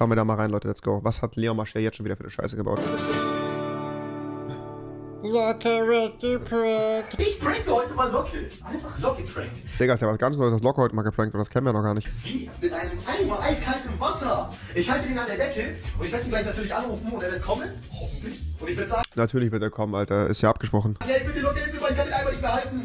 Schauen wir da mal rein, Leute, let's go. Was hat Leon Machère jetzt schon wieder für eine Scheiße gebaut? Locke, Recke, Prank. Ich pranke heute mal Locke. Einfach Locke prankt. Digga, ist ja was ganz Neues, dass Locke heute mal geprankt wird. Das kennen wir noch gar nicht. Wie? Mit einem Eimer eiskaltem Wasser. Ich halte ihn an der Decke und ich werde ihn gleich natürlich anrufen und er wird kommen. Hoffentlich. Und ich werde sagen... Natürlich wird er kommen, Alter. Ist ja abgesprochen. Hey, bitte Locke, bitte, ich kann den Eimer nicht mehr halten.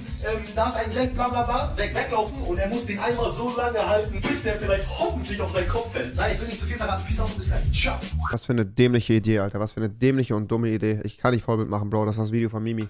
Da ist ein Leck, bla bla bla. Weglaufen und er muss den Eimer so lange halten, bis der vielleicht hoffentlich auf seinen Kopf fällt. Nein, ich will nicht zu viel verraten. Peace out, bis gleich. Ciao. Was für eine dämliche Idee, Alter. Was für eine dämliche und dumme Idee. Ich kann nicht Vollbild machen, Bro. Das ist das Video von Mimi.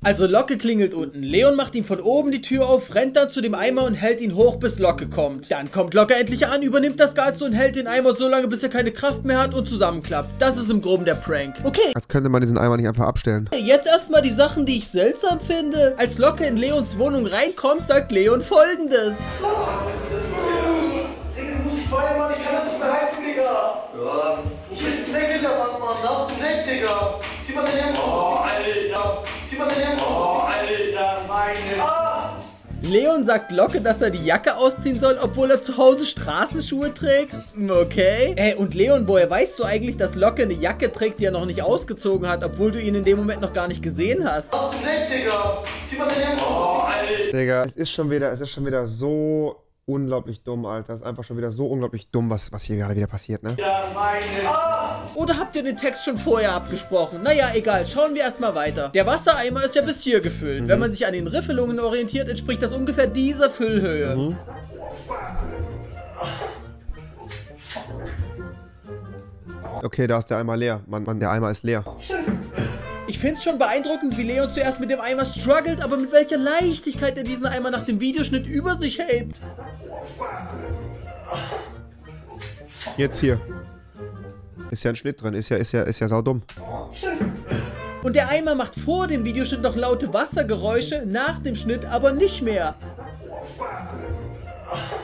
Also Locke klingelt unten, Leon macht ihm von oben die Tür auf, rennt dann zu dem Eimer und hält ihn hoch, bis Locke kommt. Dann kommt Locke endlich an, übernimmt das Ganze und hält den Eimer so lange, bis er keine Kraft mehr hat und zusammenklappt. Das ist im Groben der Prank. Okay. Als könnte man diesen Eimer nicht einfach abstellen. Jetzt erstmal die Sachen, die ich seltsam finde. Als Locke in Leons Wohnung reinkommt, sagt Leon Folgendes. Leon sagt Locke, dass er die Jacke ausziehen soll, obwohl er zu Hause Straßenschuhe trägt. Okay. Ey, und Leon, woher weißt du eigentlich, dass Locke eine Jacke trägt, die er noch nicht ausgezogen hat, obwohl du ihn in dem Moment noch gar nicht gesehen hast? Hast du recht, Digga. Zieh mal deine Jacke aus. Digga, es ist schon wieder so unglaublich dumm, Alter. Es ist einfach schon wieder so unglaublich dumm, was hier gerade wieder passiert, ne? Ja, meine. Oder habt ihr den Text schon vorher abgesprochen? Naja, egal. Schauen wir erstmal weiter. Der Wassereimer ist ja bis hier gefüllt. Wenn man sich an den Riffelungen orientiert, entspricht das ungefähr dieser Füllhöhe. Okay, da ist der Eimer leer. Mann, der Eimer ist leer. Ich find's schon beeindruckend, wie Leon zuerst mit dem Eimer struggelt, aber mit welcher Leichtigkeit er diesen Eimer nach dem Videoschnitt über sich hebt. Jetzt hier. Ist ja ein Schnitt drin, ist ja saudumm. Und der Eimer macht vor dem Videoschnitt noch laute Wassergeräusche, nach dem Schnitt aber nicht mehr.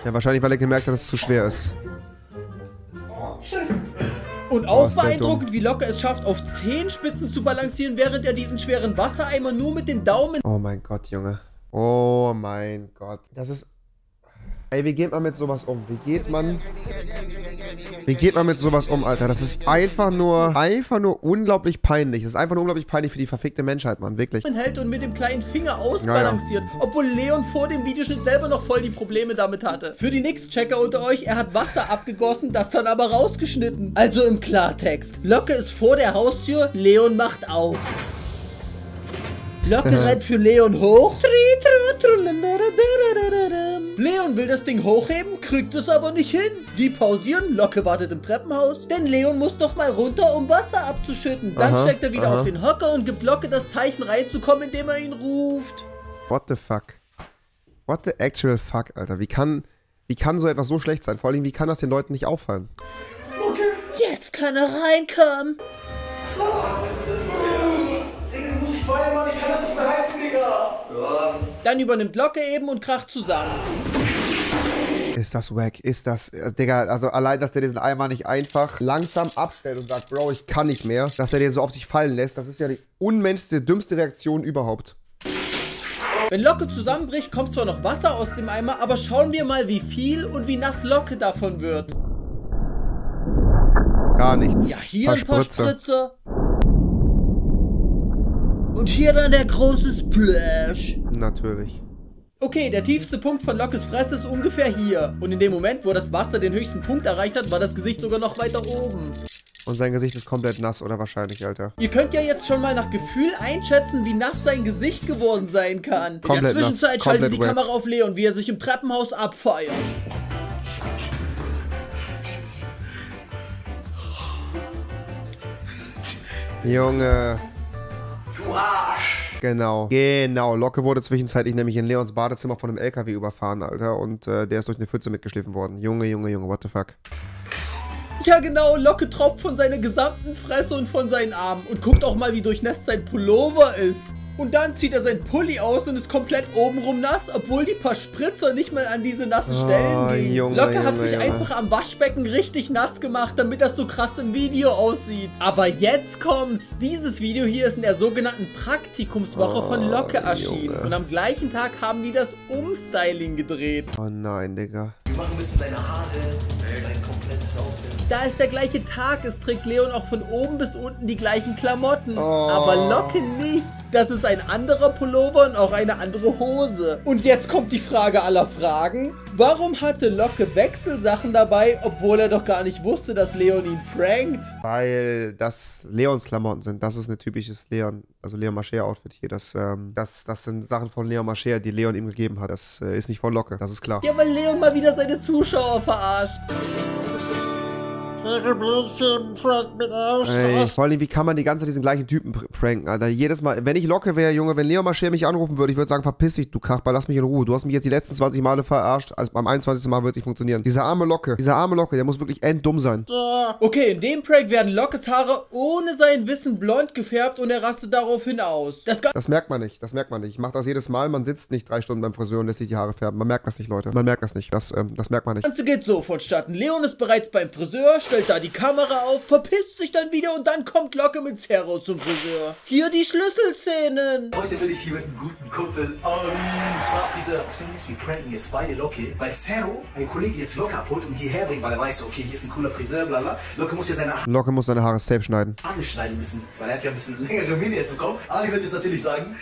Ja, wahrscheinlich, weil er gemerkt hat, dass es zu schwer ist. Und auch beeindruckend, wie Locke es schafft, auf Zehenspitzen zu balancieren, während er diesen schweren Wassereimer nur mit den Daumen... Oh mein Gott, Junge. Oh mein Gott. Das ist... Ey, wie geht man mit sowas um? Wie geht man mit sowas um, Alter? Das ist einfach nur unglaublich peinlich. Das ist einfach nur unglaublich peinlich für die verfickte Menschheit, Mann. Wirklich. Man hält und mit dem kleinen Finger ausbalanciert, ja. Obwohl Leon vor dem Videoschnitt selber noch voll die Probleme damit hatte. Für die Nix-Checker unter euch, er hat Wasser abgegossen, das dann aber rausgeschnitten. Also im Klartext. Locke ist vor der Haustür, Leon macht auf. Locke rennt für Leon hoch. Leon will das Ding hochheben, kriegt es aber nicht hin. Die pausieren, Locke wartet im Treppenhaus. Denn Leon muss doch mal runter, um Wasser abzuschütten. Dann steckt er wieder auf den Hocker und gibt Locke das Zeichen reinzukommen, indem er ihn ruft. What the fuck? What the actual fuck, Alter? Wie kann so etwas so schlecht sein? Vor allem, wie kann das den Leuten nicht auffallen? Okay. Jetzt kann er reinkommen. Dann übernimmt Locke eben und kracht zusammen. Ist das wack? Ist das... Digga, also allein, dass der diesen Eimer nicht einfach langsam abstellt und sagt, Bro, ich kann nicht mehr. Dass er den so auf sich fallen lässt, das ist ja die unmenschlichste, dümmste Reaktion überhaupt. Wenn Locke zusammenbricht, kommt zwar noch Wasser aus dem Eimer, aber schauen wir mal, wie viel und wie nass Locke davon wird. Gar nichts. Ja, hier ein paar Spritze. Und hier dann der große Splash. Natürlich. Okay, der tiefste Punkt von Lockes Fresse ist ungefähr hier. Und in dem Moment, wo das Wasser den höchsten Punkt erreicht hat, war das Gesicht sogar noch weiter oben. Und sein Gesicht ist komplett nass, oder wahrscheinlich, Alter. Ihr könnt ja jetzt schon mal nach Gefühl einschätzen, wie nass sein Gesicht geworden sein kann. In der Zwischenzeit schaltet die Kamera auf Leon, wie er sich im Treppenhaus abfeiert. Junge... Genau. Locke wurde zwischenzeitlich nämlich in Leons Badezimmer von einem LKW überfahren, Alter. Und der ist durch eine Pfütze mitgeschliffen worden. Junge, what the fuck. Ja, genau. Locke tropft von seiner gesamten Fresse und von seinen Armen. Und guckt auch mal, wie durchnässt sein Pullover ist. Und dann zieht er seinen Pulli aus und ist komplett obenrum nass, obwohl die paar Spritzer nicht mal an diese nassen Stellen gehen. Locke hat sich einfach am Waschbecken richtig nass gemacht, damit das so krass im Video aussieht. Aber jetzt kommt's. Dieses Video hier ist in der sogenannten Praktikumswoche von Locke erschienen. Und am gleichen Tag haben die das Umstyling gedreht. Oh nein, Digga. Wir machen ein bisschen deine Haare, dein komplettes Outfit. Da ist der gleiche Tag, es trägt Leon auch von oben bis unten die gleichen Klamotten. Aber Locke nicht. Das ist ein anderer Pullover und auch eine andere Hose. Und jetzt kommt die Frage aller Fragen. Warum hatte Locke Wechselsachen dabei, obwohl er doch gar nicht wusste, dass Leon ihn prankt? Weil das Leons Klamotten sind. Das ist ein typisches Leon, also Leon Machère Outfit hier. Das sind Sachen von Leon Machère, die Leon ihm gegeben hat. Das ist nicht von Locke, das ist klar. Ja, weil Leon mal wieder seine Zuschauer verarscht. Ey, vor allem, wie kann man die ganze Zeit diesen gleichen Typen pranken, Alter? Jedes Mal, wenn ich Locke wäre, Junge, wenn Leon Machère mich anrufen würde, ich würde sagen, verpiss dich, du Kachbar, lass mich in Ruhe. Du hast mich jetzt die letzten 20 Male verarscht, also beim 21. Mal wird es nicht funktionieren. Dieser arme Locke, der muss wirklich enddumm sein. Okay, in dem Prank werden Lockes Haare ohne sein Wissen blond gefärbt und er rastet daraufhin aus. Das merkt man nicht, das merkt man nicht. Ich mache das jedes Mal, man sitzt nicht 3 Stunden beim Friseur und lässt sich die Haare färben. Man merkt das nicht, Leute, man merkt das nicht. Das merkt man nicht. Das Ganze geht so vonstatten. Leon ist bereits beim Friseur, stellt da die Kamera auf, verpisst sich dann wieder und dann kommt Locke mit Zero zum Friseur. Hier die Schlüsselszenen. Heute will ich hier mit einem guten Kumpel Smart-Friseur. Das Ding ist, wir pranken jetzt beide Locke, weil Zero, ein Kollege, jetzt Locke abholt und hierher bringt, weil er weiß, okay, hier ist ein cooler Friseur, bla bla. Locke muss seine Haare safe schneiden. Alle schneiden müssen, weil er hat ja ein bisschen längere Mine jetzt bekommen. Ali wird jetzt natürlich sagen,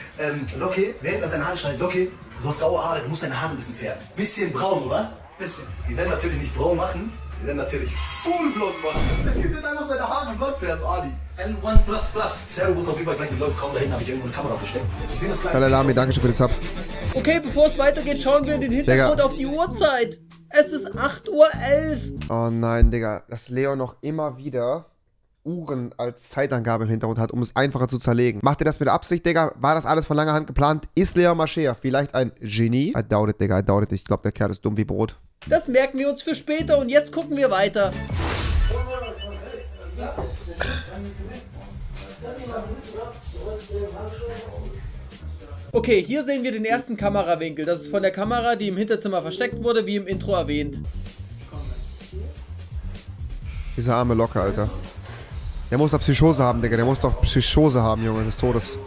Locke, während er seine Haare schneidet, Locke, du hast graue Haare, du musst deine Haare ein bisschen färben. Bisschen braun, oder? Bisschen. Wir werden natürlich nicht braun machen. Dann natürlich full blond machen. Der Typ wird einfach seine Haare blond färben, Ali. L1++. Servus, auf jeden Fall gleich den Vlog. Komm, da hinten habe ich irgendwo eine Kamera versteckt. Wir sehen uns gleich. Alarmi, danke schön für den Sub. Okay, bevor es weitergeht, schauen wir in den Hintergrund auf die Uhrzeit. Es ist 8.11 Uhr. Oh nein, Digga. Dass Leon noch immer wieder Uhren als Zeitangabe im Hintergrund hat, um es einfacher zu zerlegen. Macht ihr das mit Absicht, Digga? War das alles von langer Hand geplant? Ist Leon Machère vielleicht ein Genie? I doubt it, Digga. I doubt it. Ich glaube, der Kerl ist dumm wie Brot. Das merken wir uns für später und jetzt gucken wir weiter. Okay, hier sehen wir den ersten Kamerawinkel. Das ist von der Kamera, die im Hinterzimmer versteckt wurde, wie im Intro erwähnt. Dieser arme Locke, Alter. Der muss doch Psychose haben, Digga. Der muss doch Psychose haben, Junge, des Todes.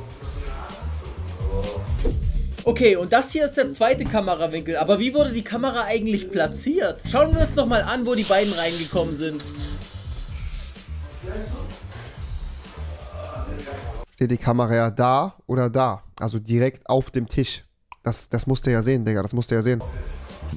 Okay, und das hier ist der zweite Kamerawinkel. Aber wie wurde die Kamera eigentlich platziert? Schauen wir uns nochmal an, wo die beiden reingekommen sind. Steht die Kamera ja da oder da? Also direkt auf dem Tisch. Das musst du ja sehen, Digga. Das musst du ja sehen.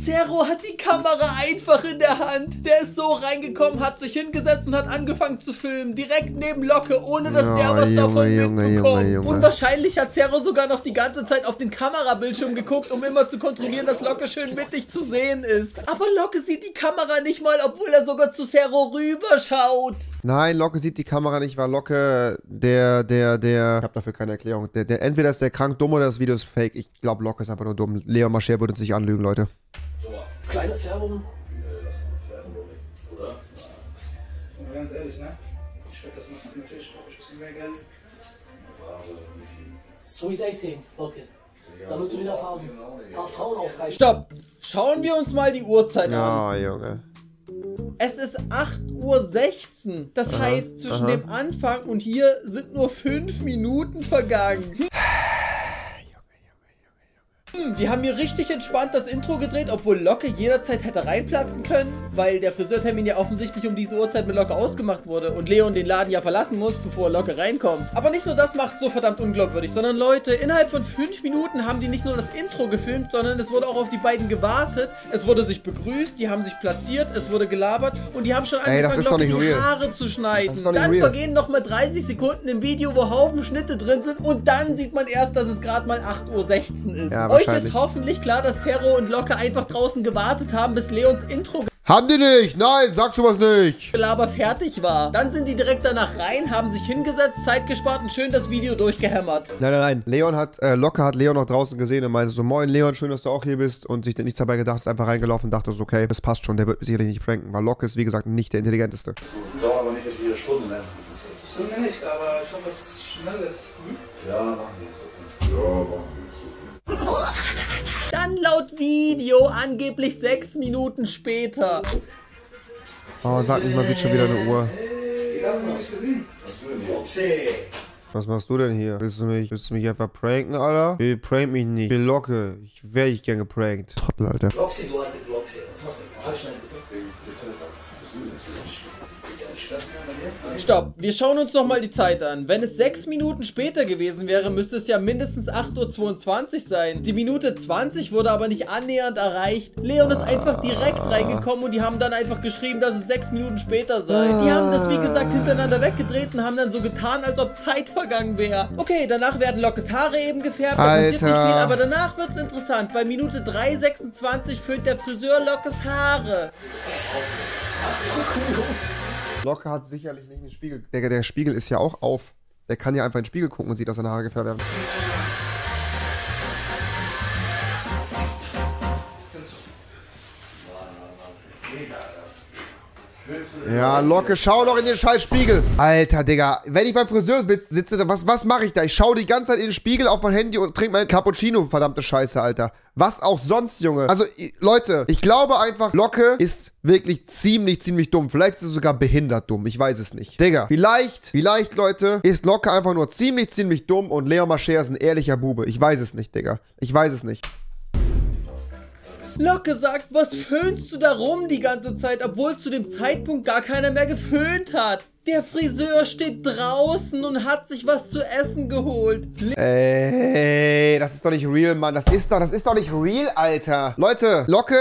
Zero hat die Kamera einfach in der Hand. Der ist so reingekommen, hat sich hingesetzt und hat angefangen zu filmen. Direkt neben Locke, ohne dass der was davon mitbekommt. Und wahrscheinlich hat Zero sogar noch die ganze Zeit auf den Kamerabildschirm geguckt, um immer zu kontrollieren, dass Locke schön mittig zu sehen ist. Aber Locke sieht die Kamera nicht mal, obwohl er sogar zu Zero rüberschaut. Nein, Locke sieht die Kamera nicht, weil Locke ich hab dafür keine Erklärung. Entweder ist der krank dumm oder das Video ist fake. Ich glaube, Locke ist einfach nur dumm. Leon Machère würde uns nicht anlügen, Leute. Kleine Färbung. Oder? Aber ganz ehrlich, ne? Ich würde das machen natürlich, brauche ich ein bisschen mehr Geld. Sweet 18, okay. Da wird wieder ein paar Frauen aufreißen. Stopp! Schauen wir uns mal die Uhrzeit an. Ja, Junge. Es ist 8.16 Uhr. Das heißt, zwischen dem Anfang und hier sind nur 5 Minuten vergangen. Die haben hier richtig entspannt das Intro gedreht, obwohl Locke jederzeit hätte reinplatzen können, weil der Friseurtermin ja offensichtlich um diese Uhrzeit mit Locke ausgemacht wurde und Leon den Laden ja verlassen muss, bevor Locke reinkommt. Aber nicht nur das macht so verdammt unglaubwürdig, sondern Leute, innerhalb von 5 Minuten haben die nicht nur das Intro gefilmt, sondern es wurde auch auf die beiden gewartet, es wurde sich begrüßt, die haben sich platziert, es wurde gelabert und die haben schon angefangen, Locke die Haare zu schneiden. Dann vergehen nochmal 30 Sekunden im Video, wo Haufen Schnitte drin sind und dann sieht man erst, dass es gerade mal 8.16 Uhr ist. Ja, euch ist hoffentlich klar, dass Zero und Locke einfach draußen gewartet haben, bis Leons Intro... Haben die nicht! Nein, sagst du was nicht! ...Gelaber fertig war. Dann sind die direkt danach rein, haben sich hingesetzt, Zeit gespart und schön das Video durchgehämmert. Nein, nein, nein. Locke hat Leon noch draußen gesehen und meinte so, moin Leon, schön, dass du auch hier bist. Und sich nichts dabei gedacht, ist einfach reingelaufen und dachte so, okay, das passt schon, der wird sicherlich nicht pranken, weil Locke ist, wie gesagt, nicht der Intelligenteste. Das dauert aber nicht jetzt jede Stunde, ne? Stunde nicht, aber ich hoffe, dass es schnell ist. Hm? Ja, machen wir es. Dann laut Video angeblich 6 Minuten später. Oh, sag nicht, man sieht schon wieder eine Uhr. Was machst du denn hier? Willst du mich einfach pranken, Alter? Nee, prank mich nicht. Ich bin Locke. Ich wäre ich gern geprankt. Trottel, Alter. Loxi, du alte Loxi. Was machst du? Stopp. Wir schauen uns nochmal die Zeit an. Wenn es 6 Minuten später gewesen wäre, müsste es ja mindestens 8:22 Uhr sein. Die Minute 20 wurde aber nicht annähernd erreicht. Leon ist einfach direkt reingekommen und die haben dann einfach geschrieben, dass es 6 Minuten später sei. Die haben das, wie gesagt, hintereinander weggedreht und haben dann so getan, als ob Zeit vergangen wäre. Okay, danach werden Lockes Haare eben gefärbt. Alter. Nicht viel, aber danach wird es interessant. Bei Minute 3:26 füllt der Friseur Lockes Haare. Locke hat sicherlich nicht den Spiegel. Der Spiegel ist ja auch auf. Der kann ja einfach in den Spiegel gucken und sieht, dass seine Haare gefärbt werden. Ja, Locke, schau doch in den scheiß Spiegel. Alter, Digga, wenn ich beim Friseur sitze, was mache ich da? Ich schaue die ganze Zeit in den Spiegel auf mein Handy und trinke meinen Cappuccino, verdammte Scheiße, Alter. Was auch sonst, Junge. Also, Leute, ich glaube einfach, Locke ist wirklich ziemlich, ziemlich dumm. Vielleicht ist er sogar behindert dumm. Ich weiß es nicht. Digga, vielleicht, Leute, ist Locke einfach nur ziemlich, ziemlich dumm und Leon Machère ist ein ehrlicher Bube. Ich weiß es nicht, Digga. Ich weiß es nicht. Locke sagt, was föhnst du da rum die ganze Zeit, obwohl zu dem Zeitpunkt gar keiner mehr geföhnt hat. Der Friseur steht draußen und hat sich was zu essen geholt. Ey, das ist doch nicht real, Mann. Das ist doch nicht real, Alter. Leute, Locke...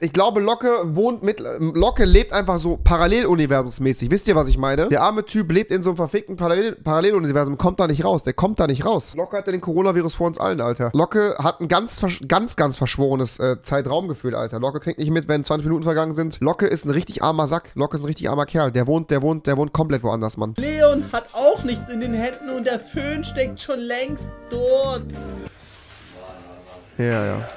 Ich glaube, Locke lebt einfach so paralleluniversumsmäßig. Wisst ihr, was ich meine? Der arme Typ lebt in so einem verfickten Paralleluniversum, kommt da nicht raus. Der kommt da nicht raus. Locke hat ja den Coronavirus vor uns allen, Alter. Locke hat ein ganz verschworenes Zeitraumgefühl, Alter. Locke kriegt nicht mit, wenn 20 Minuten vergangen sind. Locke ist ein richtig armer Sack. Locke ist ein richtig armer Kerl. Der wohnt komplett woanders, Mann. Leon hat auch nichts in den Händen und der Föhn steckt schon längst dort. Ja, ja.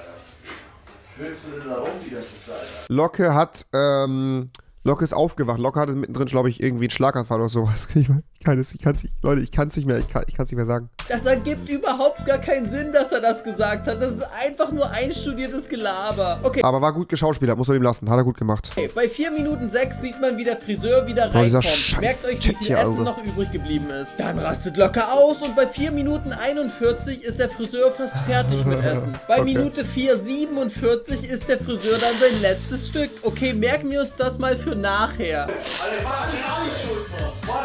Locke hat, Locke ist aufgewacht. Locke hatte mittendrin, glaube ich, irgendwie einen Schlaganfall oder sowas. Ich kann's nicht mehr sagen. Das ergibt überhaupt gar keinen Sinn, dass er das gesagt hat. Das ist einfach nur einstudiertes Gelaber. Okay. Aber war gut geschauspielert, muss man ihm lassen. Hat er gut gemacht. Okay, bei 4:06 sieht man, wie der Friseur wieder reinkommt. Merkt euch, wie viel Essen noch übrig geblieben ist. Dann rastet Locke aus und bei 4:41 ist der Friseur fast fertig mit Essen. Bei Minute 4:47 ist der Friseur dann sein letztes Stück. Okay, merken wir uns das mal für nachher. Alles schuld, Mann.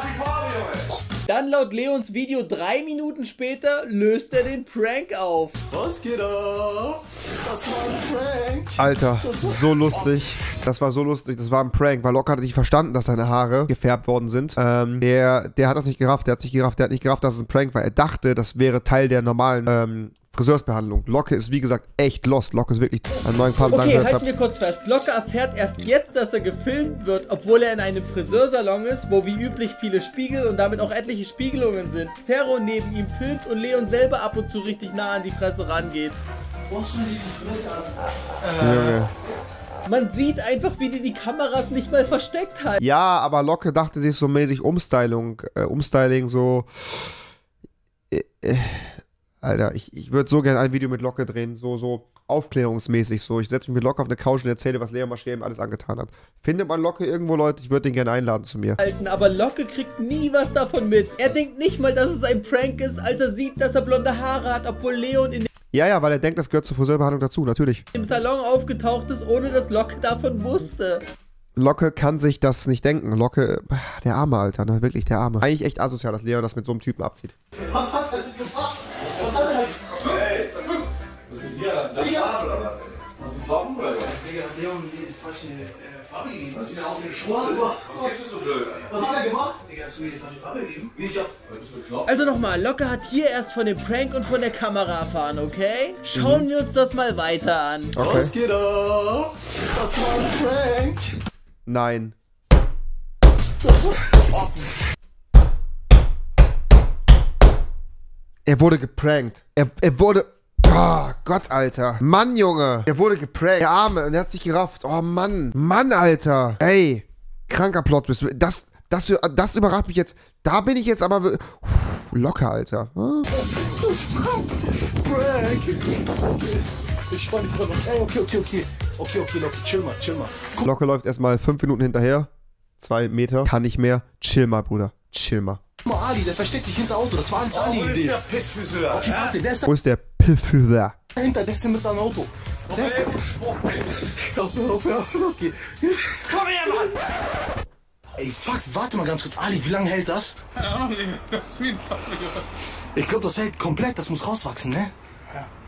Dann laut Leons Video 3 Minuten später löst er den Prank auf. Was geht ab? Das war ein Prank. Alter, so lustig. Das war so lustig. Das war ein Prank, weil Locke hatte nicht verstanden, dass seine Haare gefärbt worden sind. Der hat das nicht gerafft. Der hat nicht gerafft, dass es ein Prank war. Er dachte, das wäre Teil der normalen Friseursbehandlung. Locke ist, wie gesagt, echt lost. Locke ist wirklich an neuen Farben. Okay, halten wir kurz fest. Locke erfährt erst jetzt, dass er gefilmt wird, obwohl er in einem Friseursalon ist, wo wie üblich viele Spiegel und damit auch etliche Spiegelungen sind. Zero neben ihm filmt und Leon selber ab und zu richtig nah an die Fresse rangeht. Junge. Man sieht einfach, wie die Kameras nicht mal versteckt halten. Ja, aber Locke dachte sich so mäßig Umstyling so... Alter, ich würde so gerne ein Video mit Locke drehen, so aufklärungsmäßig so. Ich setze mich mit Locke auf eine Couch und erzähle, was Leon Machère ihm alles angetan hat. Findet man Locke irgendwo, Leute? Ich würde den gerne einladen zu mir. Alten, aber Locke kriegt nie was davon mit. Er denkt nicht mal, dass es ein Prank ist, als er sieht, dass er blonde Haare hat, obwohl Leon in... Ja, weil er denkt, das gehört zur Friseurbehandlung dazu, natürlich. ...im Salon aufgetaucht ist, ohne dass Locke davon wusste. Locke kann sich das nicht denken. Locke, der Arme, Alter, ne? Wirklich der Arme. Eigentlich echt asozial, dass Leon das mit so einem Typen abzieht. Was hat er denn gesagt? Also nochmal, Locke hat hier erst von dem Prank und von der Kamera erfahren, okay? Schauen wir uns das mal weiter an. Was geht ab? Das war ein Prank. Nein. Er wurde geprankt. Er wurde... Oh Gott, Alter. Mann, Junge. Er wurde geprankt. Der Arme. Und er hat's nicht gerafft. Oh, Mann. Mann, Alter. Ey. Kranker Plot. Das, Das überrascht mich jetzt. Da bin ich jetzt aber locker, Alter. Hm? Okay, Locke, chill mal. Locke läuft erstmal 5 Minuten hinterher. 2 Meter. Kann nicht mehr. Chill mal, Bruder. Chill mal. Ali, der versteckt sich hinter Auto. Das war alles Ali. Wo ist der Pissfüßler? Okay, warte, der ist da. Wo ist der Pissfüßler? Dahinter, der ist da mit einem Auto. Der ist da. Hör auf, okay. Komm her, Mann! Ey, fuck, warte mal ganz kurz. Ali, wie lange hält das? Keine Ahnung, das ist wie ein Papier. Ich glaube, das hält komplett. Das muss rauswachsen, ne?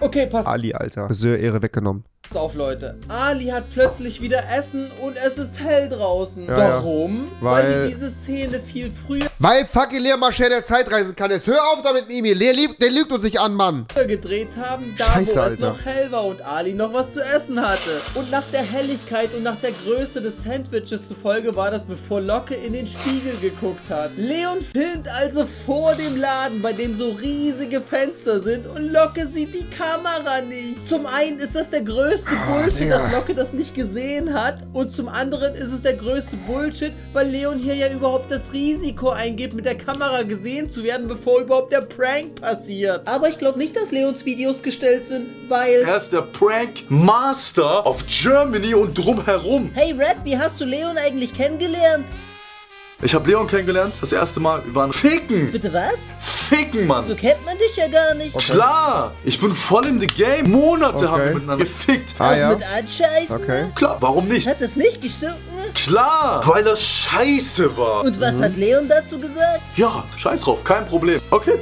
Okay, passt. Ali, Alter. Friseur-Ehre weggenommen. Pass auf, Leute. Ali hat plötzlich wieder Essen und es ist hell draußen. Ja, warum? Ja. Weil die diese Szene viel früher... Weil fucking Leon Machère der Zeitreisen kann. Jetzt hör auf damit, Mimi. Der lügt uns nicht an, Mann. ...gedreht haben, da Scheiße, wo Alter. Es noch hell war und Ali noch was zu essen hatte. Und nach der Helligkeit und nach der Größe des Sandwiches zufolge war das, bevor Locke in den Spiegel geguckt hat. Leon filmt also vor dem Laden, bei dem so riesige Fenster sind und Locke sieht die Kamera nicht. Zum einen ist das der größte Bullshit, dass Locke das nicht gesehen hat. Und zum anderen ist es der größte Bullshit, weil Leon hier ja überhaupt das Risiko eingeht, mit der Kamera gesehen zu werden, bevor überhaupt der Prank passiert. Aber ich glaube nicht, dass Leons Videos gestellt sind, weil... Er ist der Prank Master of Germany und drumherum. Hey Red, wie hast du Leon eigentlich kennengelernt? Ich habe Leon kennengelernt, das erste Mal, wir waren Ficken. Bitte was? Ficken, Mann. So kennt man dich ja gar nicht. Okay. Klar, ich bin voll in the game. Monate haben wir miteinander gefickt. Ja. Mit Anscheißen? Okay. Klar, warum nicht? Hat das nicht gestimmt? Ne? Klar, weil das scheiße war. Und was hat Leon dazu gesagt? Ja, scheiß drauf, kein Problem. Okay.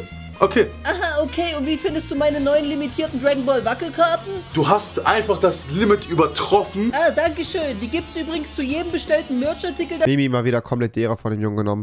Aha, okay. Und wie findest du meine neuen limitierten Dragon Ball Wackelkarten? Du hast einfach das Limit übertroffen. Ah, danke schön. Die gibt's übrigens zu jedem bestellten Merchartikel. Mimi mal wieder komplett die Ära von dem Jungen genommen.